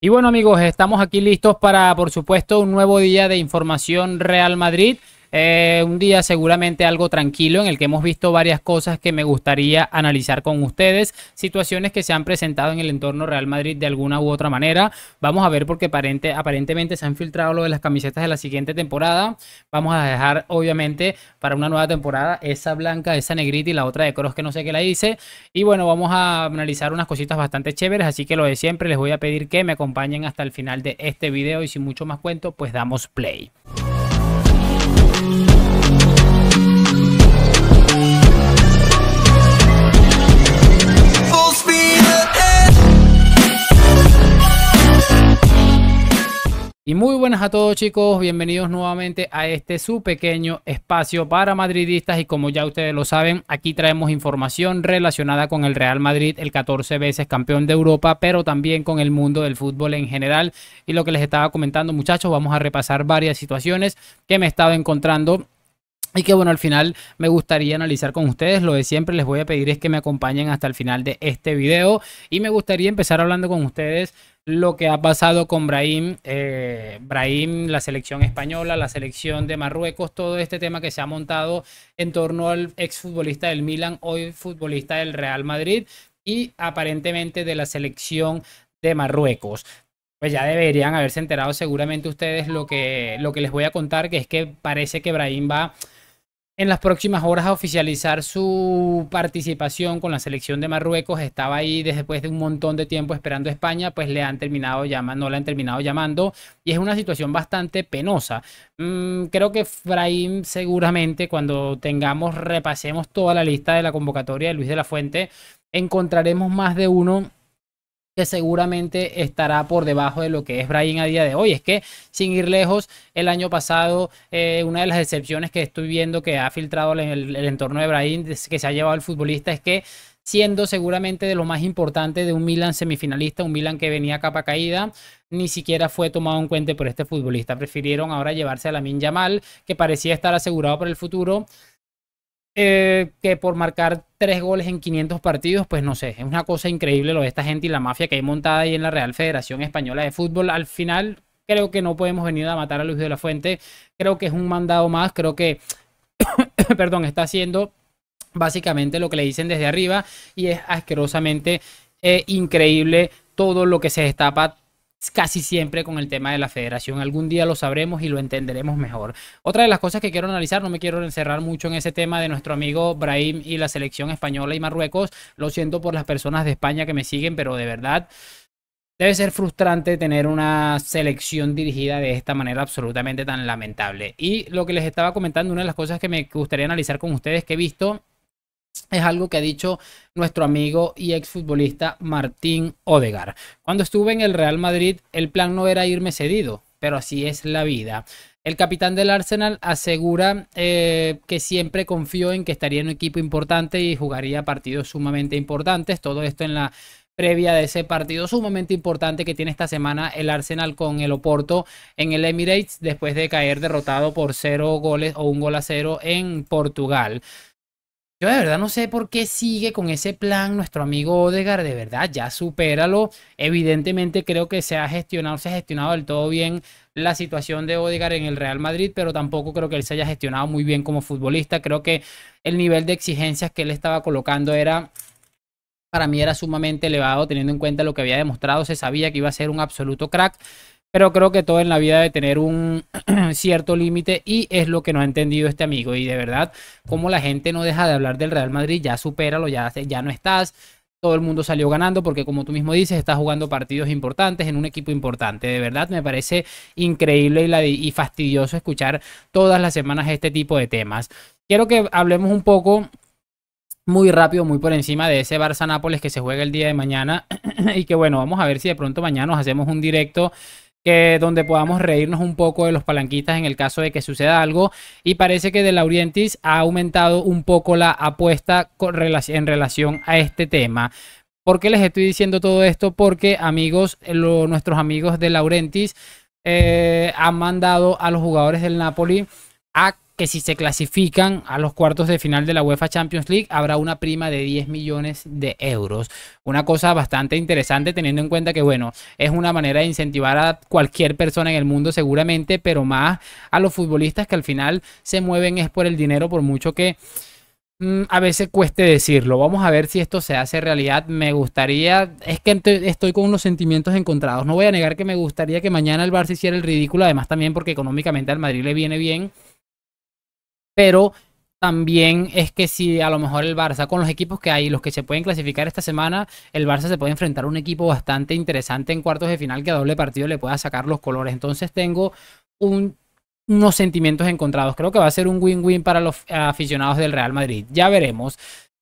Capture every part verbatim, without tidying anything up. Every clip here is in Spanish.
Y bueno, amigos, estamos aquí listos para, por supuesto, un nuevo día de información Real Madrid. Eh, un día seguramente algo tranquilo en el que hemos visto varias cosas que me gustaría analizar con ustedes, situaciones que se han presentado en el entorno Real Madrid de alguna u otra manera. Vamos a ver porque aparente, aparentemente se han filtrado lo de las camisetas de la siguiente temporada. Vamos a dejar obviamente para una nueva temporada esa blanca, esa negrita y la otra de cross que no sé qué la hice. Y bueno, vamos a analizar unas cositas bastante chéveres, así que lo de siempre, les voy a pedir que me acompañen hasta el final de este video y sin mucho más cuento pues damos play. Y muy buenas a todos, chicos, bienvenidos nuevamente a este su pequeño espacio para madridistas y como ya ustedes lo saben, aquí traemos información relacionada con el Real Madrid, el catorce veces campeón de Europa, pero también con el mundo del fútbol en general. Y lo que les estaba comentando, muchachos, vamos a repasar varias situaciones que me he estado encontrando y que bueno, al final me gustaría analizar con ustedes. Lo de siempre, les voy a pedir es que me acompañen hasta el final de este video y me gustaría empezar hablando con ustedes lo que ha pasado con Brahim, eh, Brahim, la selección española, la selección de Marruecos, todo este tema que se ha montado en torno al exfutbolista del Milan, hoy futbolista del Real Madrid y aparentemente de la selección de Marruecos. Pues ya deberían haberse enterado seguramente ustedes lo que, lo que les voy a contar, que es que parece que Brahim va en las próximas horas a oficializar su participación con la selección de Marruecos. Estaba ahí después de un montón de tiempo esperando a España, pues le han terminado llamando, no le han terminado llamando y es una situación bastante penosa. Mm, creo que Brahim seguramente cuando tengamos, repasemos toda la lista de la convocatoria de Luis de la Fuente, encontraremos más de uno que seguramente estará por debajo de lo que es Brahim a día de hoy. Es que, sin ir lejos, el año pasado, eh, una de las excepciones que estoy viendo que ha filtrado el, el, el entorno de Brahim, que se ha llevado el futbolista, es que siendo seguramente de lo más importante de un Milan semifinalista, un Milan que venía capa caída, ni siquiera fue tomado en cuenta por este futbolista. Prefirieron ahora llevarse a Lamine Yamal, que parecía estar asegurado para el futuro, Eh, que por marcar tres goles en quinientos partidos, pues no sé, es una cosa increíble lo de esta gente y la mafia que hay montada ahí en la Real Federación Española de Fútbol. Al final creo que no podemos venir a matar a Luis de la Fuente, creo que es un mandado más, creo que, perdón, está haciendo básicamente lo que le dicen desde arriba y es asquerosamente eh, increíble todo lo que se destapa casi siempre con el tema de la federación. Algún día lo sabremos y lo entenderemos mejor. Otra de las cosas que quiero analizar, no me quiero encerrar mucho en ese tema de nuestro amigo Brahim y la selección española y Marruecos. Lo siento por las personas de España que me siguen, pero de verdad debe ser frustrante tener una selección dirigida de esta manera absolutamente tan lamentable. Y lo que les estaba comentando, una de las cosas que me gustaría analizar con ustedes que he visto es algo que ha dicho nuestro amigo y exfutbolista Martín Odegaard. Cuando estuve en el Real Madrid, el plan no era irme cedido, pero así es la vida. El capitán del Arsenal asegura eh, que siempre confió en que estaría en un equipo importante y jugaría partidos sumamente importantes. Todo esto en la previa de ese partido sumamente importante que tiene esta semana el Arsenal con el Oporto en el Emirates, después de caer derrotado por cero goles o un gol a cero en Portugal. Yo de verdad no sé por qué sigue con ese plan nuestro amigo Odegaard, de verdad, ya supéralo. Evidentemente creo que se ha gestionado, se ha gestionado del todo bien la situación de Odegaard en el Real Madrid, pero tampoco creo que él se haya gestionado muy bien como futbolista. Creo que el nivel de exigencias que él estaba colocando era, para mí era sumamente elevado, teniendo en cuenta lo que había demostrado. Se sabía que iba a ser un absoluto crack, pero creo que todo en la vida debe tener un cierto límite y es lo que no ha entendido este amigo. Y de verdad, como la gente no deja de hablar del Real Madrid, ya supéralo, ya, ya no estás. Todo el mundo salió ganando porque, como tú mismo dices, estás jugando partidos importantes en un equipo importante. De verdad, me parece increíble y, la de, y fastidioso escuchar todas las semanas este tipo de temas. Quiero que hablemos un poco, muy rápido, muy por encima de ese Barça-Nápoles que se juega el día de mañana y que bueno, vamos a ver si de pronto mañana nos hacemos un directo Que, donde podamos reírnos un poco de los palanquistas en el caso de que suceda algo. Y parece que de Laurentiis ha aumentado un poco la apuesta con relac- en relación a este tema. ¿Por qué les estoy diciendo todo esto? Porque amigos, lo, nuestros amigos de Laurentiis eh, han mandado a los jugadores del Napoli a que si se clasifican a los cuartos de final de la UEFA Champions League habrá una prima de diez millones de euros. Una cosa bastante interesante teniendo en cuenta que, bueno, es una manera de incentivar a cualquier persona en el mundo seguramente, pero más a los futbolistas que al final se mueven es por el dinero, por mucho que mmm, a veces cueste decirlo. Vamos a ver si esto se hace realidad. Me gustaría, es que estoy con unos sentimientos encontrados. No voy a negar que me gustaría que mañana el Barça hiciera el ridículo, además también porque económicamente al Madrid le viene bien. Pero también es que si a lo mejor el Barça, con los equipos que hay, los que se pueden clasificar esta semana, el Barça se puede enfrentar a un equipo bastante interesante en cuartos de final que a doble partido le pueda sacar los colores. Entonces tengo un, unos sentimientos encontrados. Creo que va a ser un win-win para los aficionados del Real Madrid. Ya veremos.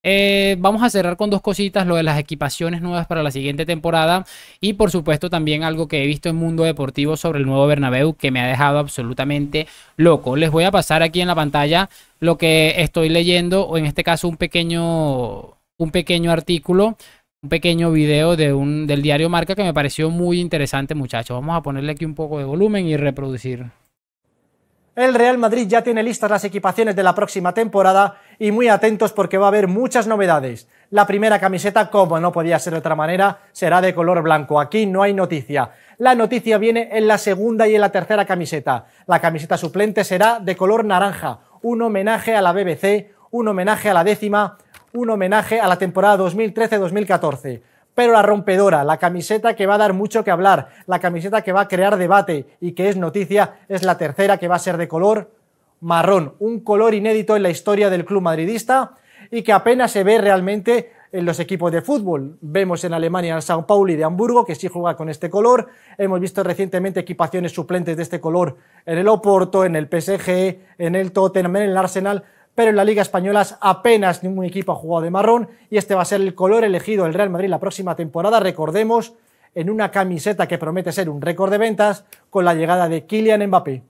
Eh, vamos a cerrar con dos cositas, lo de las equipaciones nuevas para la siguiente temporada y por supuesto también algo que he visto en Mundo Deportivo sobre el nuevo Bernabéu que me ha dejado absolutamente loco. Les voy a pasar aquí en la pantalla lo que estoy leyendo, o en este caso un pequeño, un pequeño artículo, un pequeño video de un, del diario Marca que me pareció muy interesante, muchachos. Vamos a ponerle aquí un poco de volumen y reproducir. El Real Madrid ya tiene listas las equipaciones de la próxima temporada y muy atentos porque va a haber muchas novedades. La primera camiseta, como no podía ser de otra manera, será de color blanco. Aquí no hay noticia. La noticia viene en la segunda y en la tercera camiseta. La camiseta suplente será de color naranja. Un homenaje a la B B C, un homenaje a la décima, un homenaje a la temporada dos mil trece dos mil catorce. Pero la rompedora, la camiseta que va a dar mucho que hablar, la camiseta que va a crear debate y que es noticia, es la tercera, que va a ser de color marrón, un color inédito en la historia del club madridista y que apenas se ve realmente en los equipos de fútbol. Vemos en Alemania al São Paulo de Hamburgo, que sí juega con este color. Hemos visto recientemente equipaciones suplentes de este color en el Oporto, en el P S G, en el Tottenham, en el Arsenal. Pero en la Liga Española apenas ningún equipo ha jugado de marrón y este va a ser el color elegido del Real Madrid la próxima temporada, recordemos, en una camiseta que promete ser un récord de ventas con la llegada de Kylian Mbappé.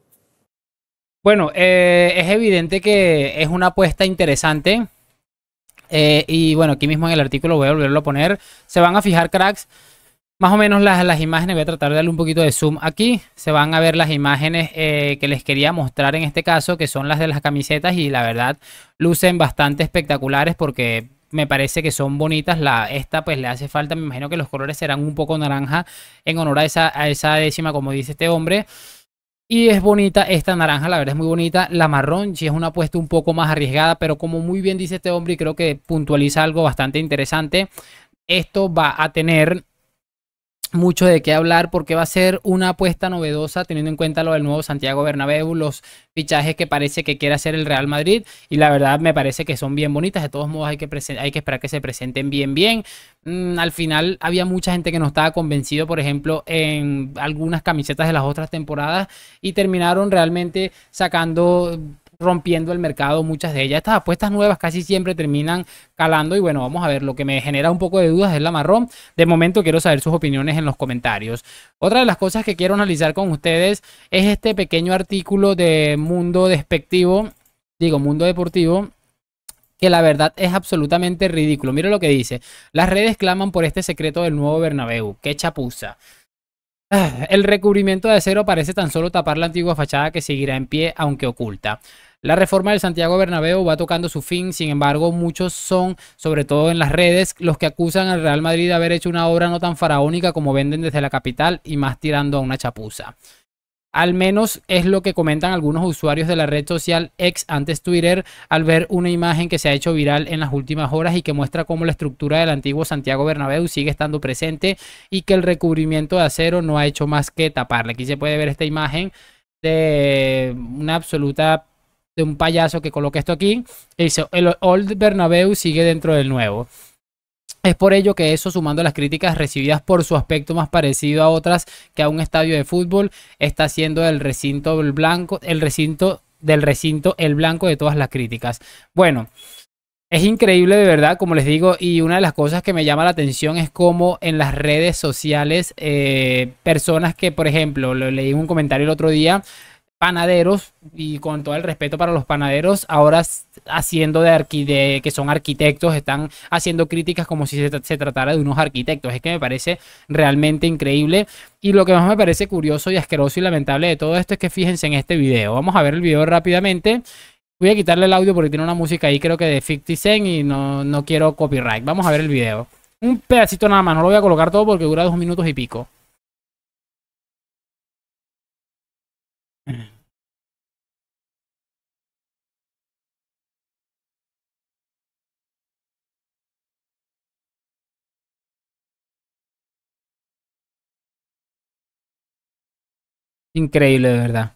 Bueno, eh, es evidente que es una apuesta interesante eh, y bueno, aquí mismo en el artículo voy a volverlo a poner. Se van a fijar, cracks, más o menos las, las imágenes. Voy a tratar de darle un poquito de zoom aquí. Se van a ver las imágenes eh, que les quería mostrar en este caso, que son las de las camisetas, y la verdad lucen bastante espectaculares porque me parece que son bonitas. La, esta pues le hace falta, me imagino que los colores serán un poco naranja en honor a esa, a esa décima, como dice este hombre. Y es bonita esta naranja, la verdad es muy bonita. La marrón sí es una apuesta un poco más arriesgada, pero como muy bien dice este hombre, y creo que puntualiza algo bastante interesante, esto va a tener mucho de qué hablar porque va a ser una apuesta novedosa teniendo en cuenta lo del nuevo Santiago Bernabéu, los fichajes que parece que quiere hacer el Real Madrid, y la verdad me parece que son bien bonitas. De todos modos hay que, hay que esperar que se presenten bien bien. Mm, al final había mucha gente que no estaba convencido, por ejemplo, en algunas camisetas de las otras temporadas, y terminaron realmente sacando, rompiendo el mercado muchas de ellas. Estas apuestas nuevas casi siempre terminan calando y bueno, vamos a ver. Lo que me genera un poco de dudas es la marrón. De momento quiero saber sus opiniones en los comentarios. Otra de las cosas que quiero analizar con ustedes es este pequeño artículo de Mundo Despectivo, digo Mundo Deportivo, que la verdad es absolutamente ridículo. Mira lo que dice: las redes claman por este secreto del nuevo Bernabéu. Qué chapuza. El recubrimiento de acero parece tan solo tapar la antigua fachada que seguirá en pie aunque oculta. La reforma del Santiago Bernabéu va tocando su fin, sin embargo muchos son, sobre todo en las redes, los que acusan al Real Madrid de haber hecho una obra no tan faraónica como venden desde la capital y más tirando a una chapuza. Al menos es lo que comentan algunos usuarios de la red social ex antes Twitter al ver una imagen que se ha hecho viral en las últimas horas y que muestra cómo la estructura del antiguo Santiago Bernabéu sigue estando presente y que el recubrimiento de acero no ha hecho más que taparla. Aquí se puede ver esta imagen de una absoluta, de un payaso que coloca esto aquí y dice: el old Bernabéu sigue dentro del nuevo. Es por ello que eso, sumando las críticas recibidas por su aspecto más parecido a otras que a un estadio de fútbol, está haciendo el recinto el blanco, el recinto del recinto el blanco de todas las críticas. Bueno, es increíble de verdad, como les digo, y una de las cosas que me llama la atención es cómo en las redes sociales eh, personas que, por ejemplo, lo leí en un comentario el otro día, panaderos, y con todo el respeto para los panaderos, ahora haciendo de, de que son arquitectos, están haciendo críticas como si se, tra se tratara de unos arquitectos. Es que me parece realmente increíble, y lo que más me parece curioso y asqueroso y lamentable de todo esto es que fíjense en este video. Vamos a ver el video rápidamente Voy a quitarle el audio porque tiene una música ahí, creo que de cincuenta Cent, y no, no quiero copyright. Vamos a ver el video. Un pedacito nada más, no lo voy a colocar todo porque dura dos minutos y pico. Increíble, de verdad.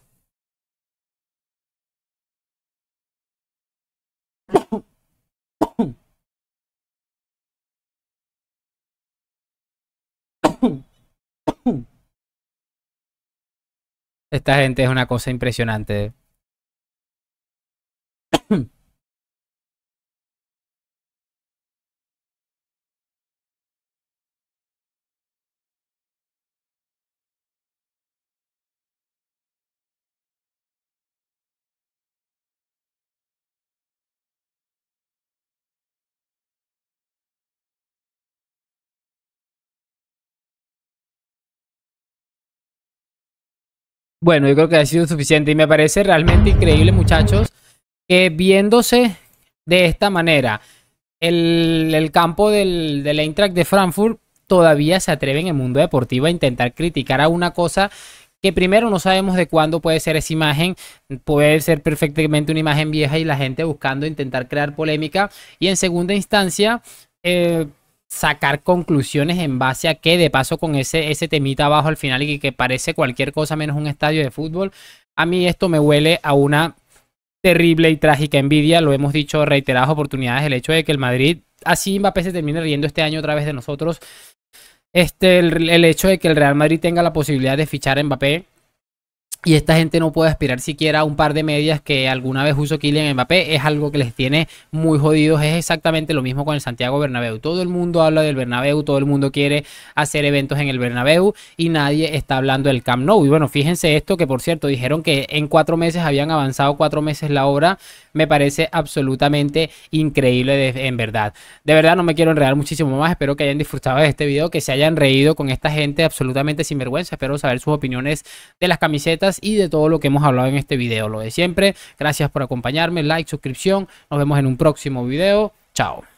Esta gente es una cosa impresionante. Bueno, yo creo que ha sido suficiente y me parece realmente increíble, muchachos, que viéndose de esta manera el, el campo del, del Eintracht de Frankfurt, todavía se atreven en el mundo deportivo a intentar criticar a una cosa que primero no sabemos de cuándo puede ser esa imagen, puede ser perfectamente una imagen vieja y la gente buscando intentar crear polémica, y en segunda instancia eh, sacar conclusiones en base a que, de paso, con ese, ese temita abajo al final y que parece cualquier cosa menos un estadio de fútbol. A mí esto me huele a una terrible y trágica envidia. Lo hemos dicho reiteradas oportunidades, el hecho de que el Madrid, así Mbappé se termine riendo este año otra vez de nosotros, este, el, el hecho de que el Real Madrid tenga la posibilidad de fichar a Mbappé y esta gente no puede aspirar siquiera a un par de medias que alguna vez usó Kylian Mbappé, es algo que les tiene muy jodidos. Es exactamente lo mismo con el Santiago Bernabéu. Todo el mundo habla del Bernabéu, todo el mundo quiere hacer eventos en el Bernabéu y nadie está hablando del Camp Nou. Y bueno, fíjense esto, que por cierto dijeron que en cuatro meses habían avanzado cuatro meses la obra. Me parece absolutamente increíble, de, en verdad. De verdad no me quiero enredar muchísimo más. Espero que hayan disfrutado de este video, que se hayan reído con esta gente absolutamente sinvergüenza. Espero saber sus opiniones de las camisetas y de todo lo que hemos hablado en este video. Lo de siempre, gracias por acompañarme, like, suscripción, nos vemos en un próximo video, chao.